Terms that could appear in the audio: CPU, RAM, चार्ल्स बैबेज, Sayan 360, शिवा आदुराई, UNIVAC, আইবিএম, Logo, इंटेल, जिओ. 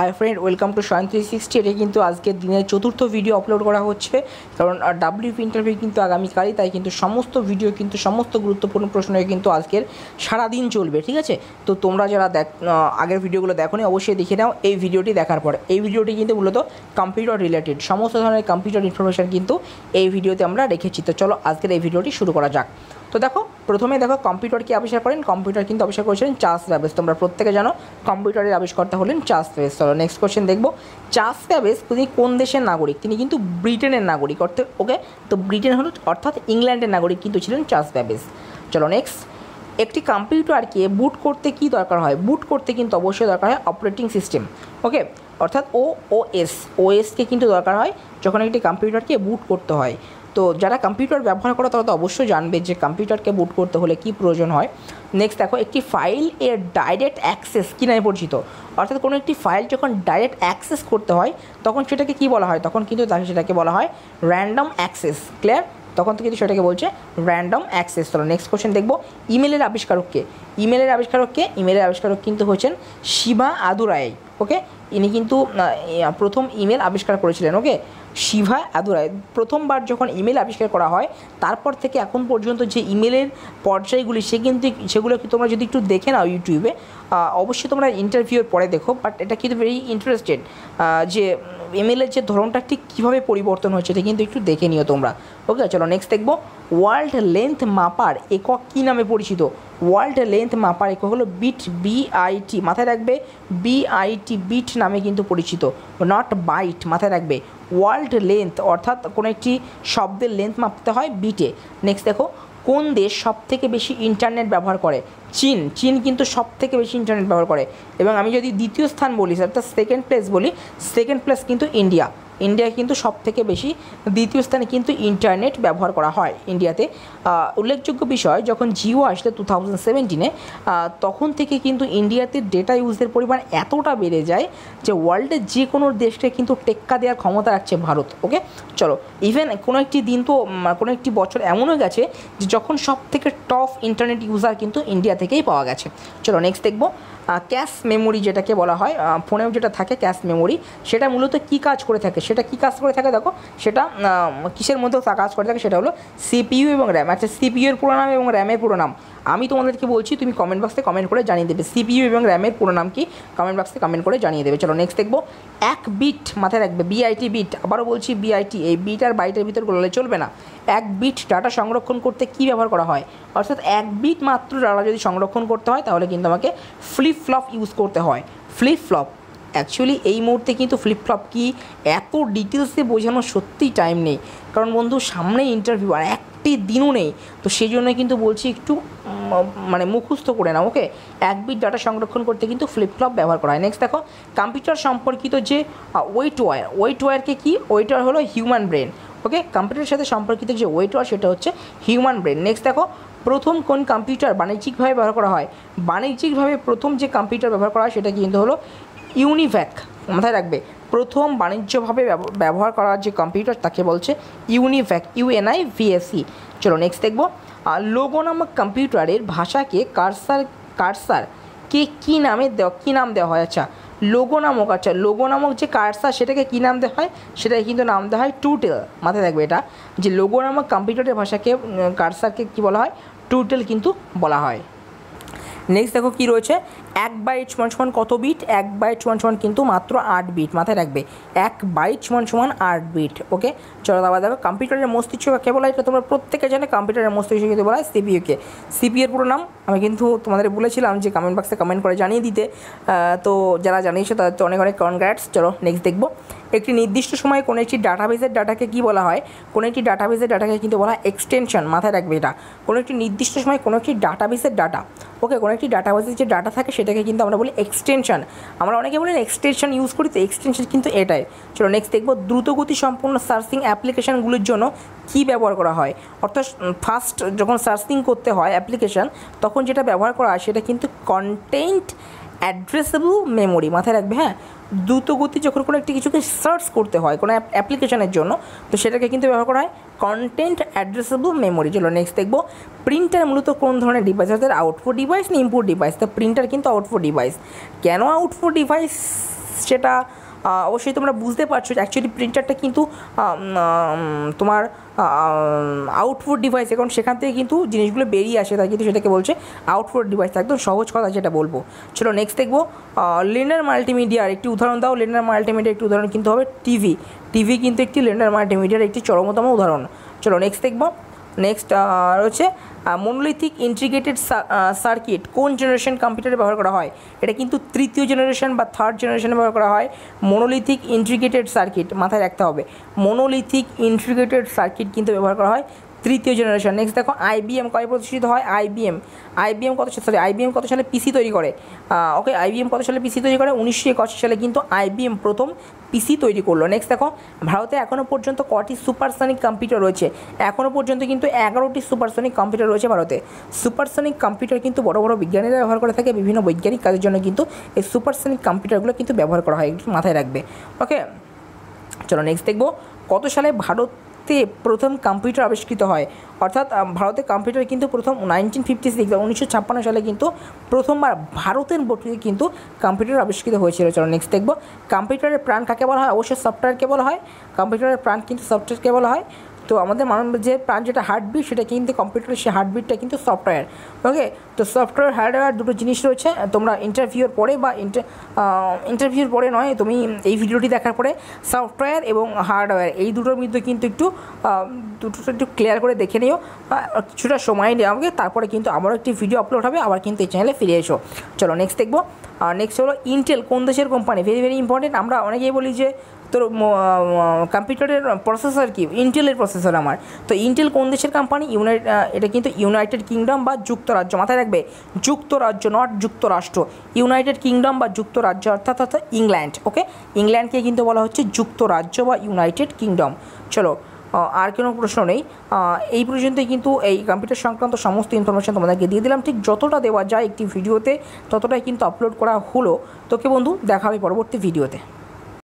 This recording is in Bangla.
High friend welcome to Sayan 360 एटे किन्तु आज के दिन चतुर्थ भिडियो अपलोड करा होच्छे कारण डब्ल्यू पी इंटरव्यू किन्तु आगामीकाल ताई किन्तु समस्त भिडियो किन्तु समस्त गुरुत्वपूर्ण प्रश्न किन्तु आजकेर सारा दिन चलबे ठीक आछे। तो तोमरा जारा आगेर भिडियोगुलो देखोनी अवश्यई देखे नाओ। एई भिडियोटी देखार पर एई भिडियोटी किन्तु मूलत कम्पिउटार रिलेटेड समस्त धरनेर कम्पिउटार इनफरमेशन किन्तु एई भिडियोते आमरा रेखेछि। तो चलो आजकेर एई भिडियोटी शुरू करा जाक। तो देखो प्रथम देखो कम्पिउटार की आविष्कार करें कम्पिउटार क्योंकि आविष्कार करें चार्ल्स बैबेज। तुम्हारा प्रत्येके जानो कम्पिउटार आविष्कारता हलें चार्ल्स बैबेज। चलो नेक्स्ट क्वेश्चन देखो चार्ल्स बैबेज कोन देशेर नागरिक तिनी किन्तु ब्रिटेनेर नागरिक अर्थे ओके। तो ब्रिटेन हलो अर्थात इंग्लैंडेर नागरिक किन्तु छिलेन चार्ल्स बैबेज। चलो नेक्स्ट एक कम्पिउटार के बुट करते कि दरकार है बुट करते क्योंकि अवश्य दरकार है ऑपरेटिंग सिस्टेम ओके अर्थात ओएस के क्योंकि दरकार है जखन एक कम्पिउटार के बुट करते हैं। तो जरा कम्पिउटार व्यवहार करो तरा तो अवश्य जानबे जे कम्पिउटार के बुट करते होले कि प्रयोजन है। नेक्स्ट देखो एक फाइल एर डायरेक्ट एक्सेस कि नामे परिचित अर्थात कोनो एक फाइल जखन डायरेक्ट एक्सेस करते हैं तखन सेटाके कि बला है तखन किन्तु ताके सेटाके बला है रैंडम एक्सेस क्लियर तखन तो किन्तु सेटाके बोलछे रैंडम एक्सेस। चलो नेक्स्ट क्वेश्चन देखो इमेलर आविष्कारक के इमेलर आविष्कारक किन्तु होच्छेन शिवा आदुराई ओके। इनी किन्तु प्रथम इमेल आविष्कार करेछिलेन ओके शिवा आदुराई। प्रथमबार जखन इमेल आविष्कार करा हय तारपर थेके एखन पर्यन्त जे इमेलर पर्यायगुली से किन्तु सेगुलो कि तोमरा यदि एकटु देखे नाओ यूट्यूबे अवश्य तोमरा इंटरव्यूर परे देखो बाट एटा किन्तु वेरी इंटरेस्टेड जे इमेलर जो धरणटा ठीक किभाबे परिवर्तन होच्छे सेटा किन्तु एकटु देखे निओ तोमरा ओके। चलो नेक्स्ट देखबो वर्ल्ड लेंथ मापार एकक कि नामे परिचित वर्ल्ड लेंथ मापार एकक हलो बीट BIT माथाय राखबे BIT बीट नामे किन्तु परिचित नट बाइट माथाय राखबे वर्ल्ड लेंथ अर्थात कोनो एकटी शब्देर लेंथ मापते हय बीटे। नेक्स्ट देखो कोन देश सबथेके बेशी इंटरनेट व्यवहार करे चीन चीन किन्तु सबथेके बेशी इंटरनेट व्यवहार करे एबं आमी यदि द्वितीय स्थान बोली अर्थात सेकेंड प्लेस बोली सेकेंड प्लेस किन्तु इंडिया इंडिया किन्तु सबथेके बेशी द्वितीय स्थाने किन्तु इंटरनेट व्यवहार करा हय इंडियाते। उल्लेखयोग्य विषय जखन जिओ आसले 2017 तखन थेके किन्तु इंडियाते डेटा यूजेर परिमाण एतटा बेड़े जाय जे वार्ल्डेर जे कोनो देशके किन्तु टेक्का देওয়ার क्षमता राखछे भारत ओके। चलो इवन कोनो एकटी दिन तो कोनो एकटी बछर एमन हये गेछे जे जखन सबथेके टप इंटरनेट यूजार किन्तु इंडिया थेकेई पावा गेछे। चलो नेक्स्ट देखबो कैश मेमोरी जेटाके बला हय फोनेও जेटा थाके कैश मेमोरी सेटा मूलत कि काज करे थाके সেটা কি কাজ করে থাকে দেখো সেটা কিসের মধ্যে কাজ করে থাকে সেটা হলো CPU এবং RAM। আচ্ছা CPU এর পুরো নাম এবং RAM এর পুরো নাম আমি তোমাদেরকে বলছি তুমি কমেন্ট বক্সে কমেন্ট করে জানিয়ে দেবে CPU এবং RAM এর পুরো নাম কি কমেন্ট বক্সে কমেন্ট করে জানিয়ে দেবে। চলো নেক্সট দেখবো এক বিট মাথায় রাখবে BIT বিট আবারও বলছি BIT এই বিট আর বাইটের ভিতর গোলালে চলবে না। এক বিট ডাটা সংরক্ষণ করতে কি ব্যবহার করা হয় অর্থাৎ এক বিট মাত্র ডাটা যদি সংরক্ষণ করতে হয় তাহলে কিন্তু আমাকে ফ্লিপ ফ্লপ ইউজ করতে হয় ফ্লিপ ফ্লপ एक्चुअली এই মুহূর্তে কিন্তু ফ্লিপ ফ্লপ কি এত ডিটেইলসে বোঝানো সত্যি টাইম নেই কারণ বন্ধু সামনে ইন্টারভিউ আর একটি দিনও নেই। তো সেই জন্য কিন্তু বলছি একটু মানে মুখস্থ করে নাও ওকে। এক বিট ডাটা সংরক্ষণ করতে কিন্তু ফ্লিপ ফ্লপ ব্যবহার করা হয়। নেক্সট দেখো কম্পিউটার সম্পর্কিত যে ওয়েট ওয়্যারকে কি ওয়েট ওয়্যার হলো হিউম্যান ব্রেন ওকে। কম্পিউটারের সাথে সম্পর্কিত যে ওয়েট ওয়্যার সেটা হচ্ছে হিউম্যান ব্রেন। নেক্সট দেখো প্রথম কোন কম্পিউটার বাণিজ্যিকভাবে ব্যবহার করা হয় বাণিজ্যিকভাবে প্রথম যে কম্পিউটার ব্যবহার করা হয় সেটা কিন্তু হলো UNIVAC माथाय राखबे प्रथम वाणिज्यभावे व्यवहार करा जो कम्पिউটার ताके बोलछे UNIVAC UNIVAC। चलो नेक्स्ट देखबो लोगो नामक कम्पिউটারের भाषा के कार्सार के की नाम देवा हय। अच्छा लोगो नामक जो कार्सार सेटाके की नाम देवा हय सेटाके किन्तु नाम देवा हय टुटल माथाय राखबे एटा जे लोगो नामक कम्पिউটারের भाषा के कार्सार के कि बला हय टुटल किन्तु बला हय। नेक्स्ट देखो कि रही है एक बाइट समान समान कत बीट एक बाइट समान समान किन्तु मात्र 8 बीट माथाय राखबे एक बाइट समान समान 8 बीट ओके। चलो तब देखो कम्पिउटारेर मस्तिष्क काके बोला है तोमरा प्रत्येके जानो कम्पिउटारेर मस्तिष्क किन्तु बोला है CPU के CPU एर पुरो नाम आमि किन्तु तोमादेर बोलेछिलाम जे कमेंट बक्से कमेंट करे जानिये दिते तो जारा जानिয়েছো তাদের তো অনেক অনেক কনগ্রাটস। চলো নেক্সট দেখবো একটি নির্দিষ্ট সময়ে কোনো একটি ডাটাবেজের ডাটাকে কি বলা হয় কোনো একটি ডাটাবেজের ডাটাকে কিন্তু বলা হয় এক্সটেনশন মাথায় রাখবে এটা কোনো একটি নির্দিষ্ট সময়ে কোনো একটি ডাটাবেজের ডাটা ওকে কোনো একটি ডাটাবেজের যে ডাটা থাকে সেটাকে কিন্তু আমরা বলি এক্সটেনশন। আমরা অনেকে বলি এক্সটেনশন ইউজ করি তো এক্সটেনশন কিন্তু এটাই। চলো নেক্সট দেখবো দ্রুতগতি সম্পন্ন সার্চিং অ্যাপ্লিকেশনগুলোর জন্য কী ব্যবহার করা হয় অর্থাৎ ফাস্ট যখন সার্চিং করতে হয় অ্যাপ্লিকেশন তখন যেটা ব্যবহার করা হয় সেটা কিন্তু কন্টেন্ট অ্যাড্রেসেবল মেমোরি মাথায় রাখবে। হ্যাঁ দ্রুতগতি যখন কোনো একটি কিছুকে সার্চ করতে হয় কোনো অ্যাপ্লিকেশনের জন্য তো সেটাকে কিন্তু ব্যবহার করা হয় কন্টেন্ট অ্যাড্রেসেবল মেমোরি। চলো নেক্সট দেখবো প্রিন্টার মূলত কোন ধরনের ডিভাইস অর্থাৎ আউটপুট ডিভাইস না ইনপুট ডিভাইস। তো প্রিন্টার কিন্তু আউটপুট ডিভাইস কেন আউটপুট ডিভাইস যেটা অবশ্যই তোমরা বুঝতে পারছো অ্যাকচুয়ালি প্রিন্টারটা কিন্তু তোমার আউটপুট ডিভাইস, এখন সেখান থেকে কিন্তু জিনিসগুলো বেরিয়ে আসে, তাই কিন্তু সেটাকে বলছে আউটপুট ডিভাইস। একদম সহজ কথা যেটা বলবো। চলো নেক্সট দেখবো, লিনার মাল্টিমিডিয়ার একটি উদাহরণ দাও। লিনার মাল্টিমিডিয়ার একটি উদাহরণ কিন্তু হবে টিভি। টিভি কিন্তু একটি লিনার মাল্টিমিডিয়ার একটি চরমতম উদাহরণ। চলো নেক্সট দেখবো। নেক্সট হচ্ছে মনোলিথিক ইন্টিগ্রেটেড সার্কিট কোন জেনারেশন কম্পিউটারে ব্যবহার করা হয়? এটা কিন্তু তৃতীয় জেনারেশন বা থার্ড জেনারেশনে ব্যবহার করা হয়। মনোলিথিক ইন্টিগ্রেটেড সার্কিট মাথায় রাখতে হবে, মনোলিথিক ইন্টিগ্রেটেড সার্কিট কিন্তু ব্যবহার করা হয় তৃতীয় জেনারেশন। নেক্সট দেখো, আইবিএম কবে প্রতিষ্ঠিত হয়? আইবিএম কত সালে, আইবিএম কত সালে পিসি তৈরি করে? ওকে, আইবিএম কত সালে পিসি তৈরি করে? 1981 সালে কিন্তু আইবিএম প্রথম পিসি তৈরি করলো। নেক্সট দেখো, ভারতে এখনও পর্যন্ত কটি সুপারসনিক কম্পিউটার রয়েছে? এখনও পর্যন্ত কিন্তু 11টি সুপারসনিক কম্পিউটার রয়েছে ভারতে। সুপারসনিক কম্পিউটার কিন্তু বড় বড় বিজ্ঞানীরা ব্যবহার করে থাকে, বিভিন্ন বৈজ্ঞানিক কাজের জন্য কিন্তু এই সুপারসনিক কম্পিউটারগুলো কিন্তু ব্যবহার করা হয়, একটু মাথায় রাখবে। ওকে চলো নেক্সট দেখবো, কত সালে ভারত প্রথম কম্পিউটার আবিষ্কৃত হয়? অর্থাৎ ভারতে কম্পিউটার কিন্তু প্রথম 1956 বা 1956 সালে কিন্তু প্রথমবার ভারতের বটে কিন্তু কম্পিউটার আবিষ্কৃত হয়েছিল। চলো নেক্সট দেখবো, কম্পিউটারের প্রাণ কাকে বলা হয়? অবশ্যই সফটওয়্যারকে বলা হয়। কম্পিউটারের প্রাণ কিন্তু সফটওয়্যারকে বলা হয়। তো আমাদের মানব যে প্রাণ যেটা হার্টবিট, সেটা কিন্তু কম্পিউটারের সেই হার্টবিটটা কিন্তু সফটওয়্যার। ওকে, তো সফটওয়্যার হার্ডওয়্যার দুটো জিনিস রয়েছে। তোমরা ইন্টারভিউর পরে বা ইন্টারভিউর পরে নয়, তুমি এই ভিডিওটি দেখার পরে সফটওয়্যার এবং হার্ডওয়্যার এই দুটোর মধ্যে কিন্তু একটু ক্লিয়ার করে দেখে নিও, কিছুটা সময় নিয়ে আমাকে, তারপরে কিন্তু আমারও একটি ভিডিও আপলোড হবে, আবার কিন্তু এই চ্যানেলে ফিরে এসো। চলো নেক্সট দেখবো। আর নেক্সট হলো ইন্টেল কোন দেশের কোম্পানি? Very very important. আমরা অনেকেই বলি যে তোর কম্পিউটারের প্রসেসর কি, ইন্টেলের প্রসেসর আমার। তো ইন্টেল কোন দেশের কোম্পানি? এটা কিন্তু ইউনাইটেড কিংডম বা যুক্তরাজ্য, মাথায় রাখবে, যুক্তরাজ্য, নট যুক্তরাষ্ট্র, ইউনাইটেড কিংডম বা যুক্তরাজ্য, অর্থাৎ ইংল্যান্ড। ওকে, ইংল্যান্ডকে কিন্তু বলা হচ্ছে যুক্তরাজ্য বা ইউনাইটেড কিংডম। চলো আর কোনো প্রশ্ন নেই, এই পর্যন্তই কিন্তু এই কম্পিউটার সংক্রান্ত সমস্ত ইনফরমেশান তোমাদেরকে দিয়ে দিলাম, ঠিক যতটা দেওয়া যায় একটি ভিডিওতে ততটাই কিন্তু আপলোড করা হলো। তোকে বন্ধু দেখা হবে পরবর্তী ভিডিওতে।